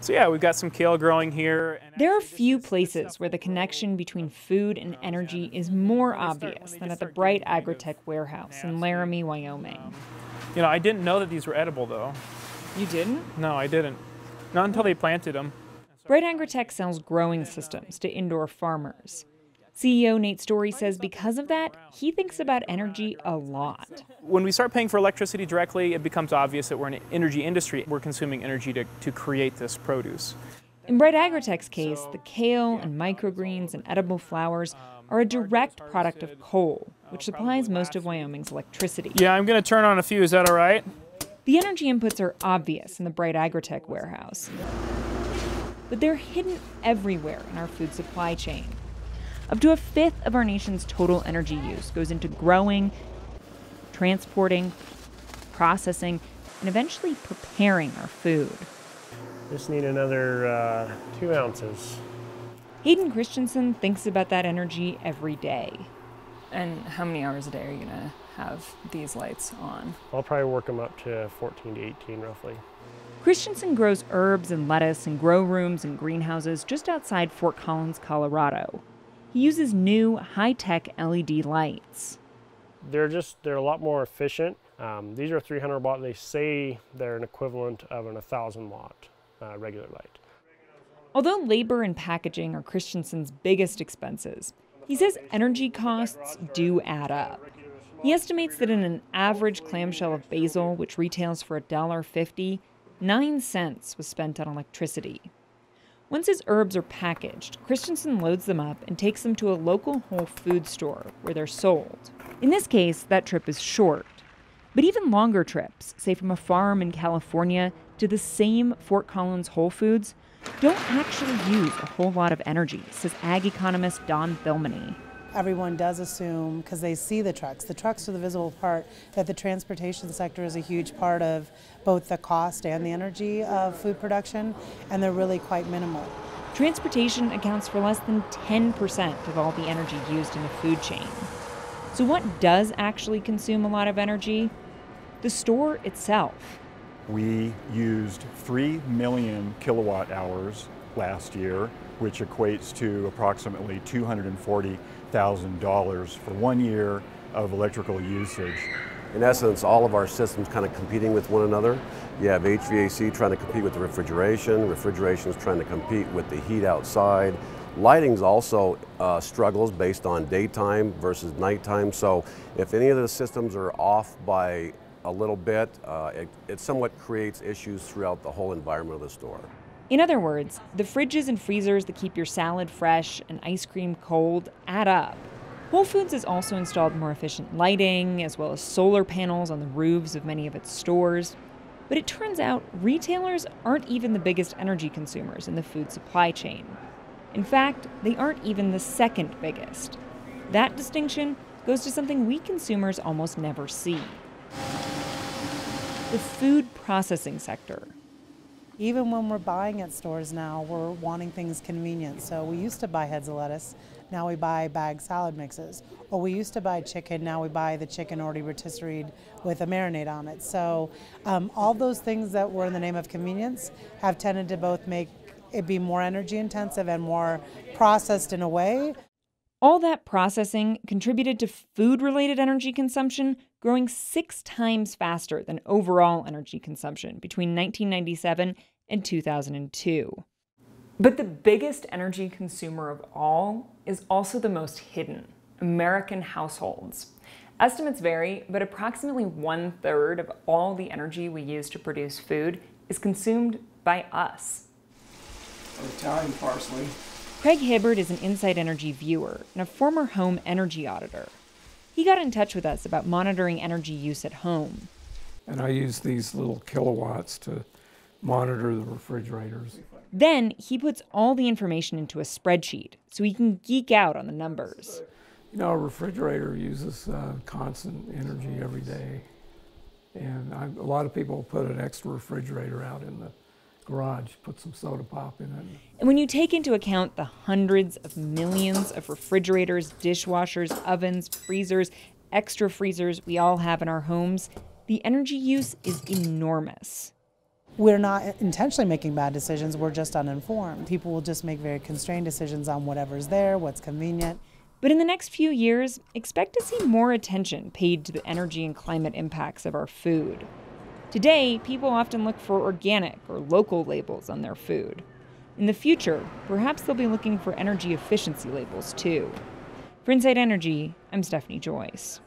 So yeah, we've got some kale growing here. There are few places where the connection between food and energy is more obvious than at the Bright Agritech warehouse in Laramie, Wyoming. You know, I didn't know that these were edible though. You didn't? No, I didn't. Not until they planted them. Bright Agritech sells growing systems to indoor farmers. CEO Nate Storey says because of that, he thinks about energy a lot. When we start paying for electricity directly, it becomes obvious that we're an energy industry. We're consuming energy to create this produce. In Bright Agritech's case, the kale and microgreens and edible flowers are a direct product of coal, which supplies most of Wyoming's electricity. Yeah, I'm going to turn on a few. Is that all right? The energy inputs are obvious in the Bright Agritech warehouse, but they're hidden everywhere in our food supply chain. Up to a fifth of our nation's total energy use goes into growing, transporting, processing, and eventually preparing our food. Just need another 2 ounces. Hayden Christensen thinks about that energy every day. And how many hours a day are you going to have these lights on? I'll probably work them up to 14 to 18, roughly. Christensen grows herbs and lettuce in grow rooms and greenhouses just outside Fort Collins, Colorado. He uses new high-tech LED lights. They're a lot more efficient. These are 300 watt. They say they're an equivalent of an 1,000 watt regular light. Although labor and packaging are Christensen's biggest expenses, he says energy costs do add up. He estimates that in an average clamshell of basil, which retails for $1.50, 9 cents was spent on electricity. Once his herbs are packaged, Christensen loads them up and takes them to a local Whole Foods store where they're sold. In this case, that trip is short. But even longer trips, say from a farm in California to the same Fort Collins Whole Foods, don't actually use a whole lot of energy, says ag economist Don Filmini. Everyone does assume, because they see the trucks. The trucks are the visible part, that the transportation sector is a huge part of both the cost and the energy of food production, and they're really quite minimal. Transportation accounts for less than 10% of all the energy used in the food chain. So what does actually consume a lot of energy? The store itself. We used 3 million kilowatt hours last year, which equates to approximately $240,000 for 1 year of electrical usage. In essence, all of our systems kind of competing with one another. You have HVAC trying to compete with the refrigeration, refrigeration's trying to compete with the heat outside. Lighting's also struggles based on daytime versus nighttime, so if any of the systems are off by a little bit, it somewhat creates issues throughout the whole environment of the store. In other words, the fridges and freezers that keep your salad fresh and ice cream cold add up. Whole Foods has also installed more efficient lighting, as well as solar panels on the roofs of many of its stores. But it turns out retailers aren't even the biggest energy consumers in the food supply chain. In fact, they aren't even the second biggest. That distinction goes to something we consumers almost never see: the food processing sector. Even when we're buying at stores now, we're wanting things convenient. So we used to buy heads of lettuce, now we buy bag salad mixes. Or we used to buy chicken, now we buy the chicken already rotisseried with a marinade on it. So all those things that were in the name of convenience have tended to both make it be more energy intensive and more processed in a way. All that processing contributed to food-related energy consumption growing 6 times faster than overall energy consumption between 1997 and 2002. But the biggest energy consumer of all is also the most hidden: American households. Estimates vary, but approximately 1/3 of all the energy we use to produce food is consumed by us. Italian parsley. Craig Hibbard is an Inside Energy viewer and a former home energy auditor. He got in touch with us about monitoring energy use at home. And I use these little kilowatts to monitor the refrigerators. Then he puts all the information into a spreadsheet so he can geek out on the numbers. You know, a refrigerator uses constant energy every day. And a lot of people put an extra refrigerator out in the garage, put some soda pop in it. And when you take into account the hundreds of millions of refrigerators, dishwashers, ovens, freezers, extra freezers we all have in our homes, the energy use is enormous. we're not intentionally making bad decisions, we're just uninformed. People will just make very constrained decisions on whatever's there, what's convenient. But in the next few years, expect to see more attention paid to the energy and climate impacts of our food. Today, people often look for organic or local labels on their food. In the future, perhaps they'll be looking for energy efficiency labels too. For Inside Energy, I'm Stephanie Joyce.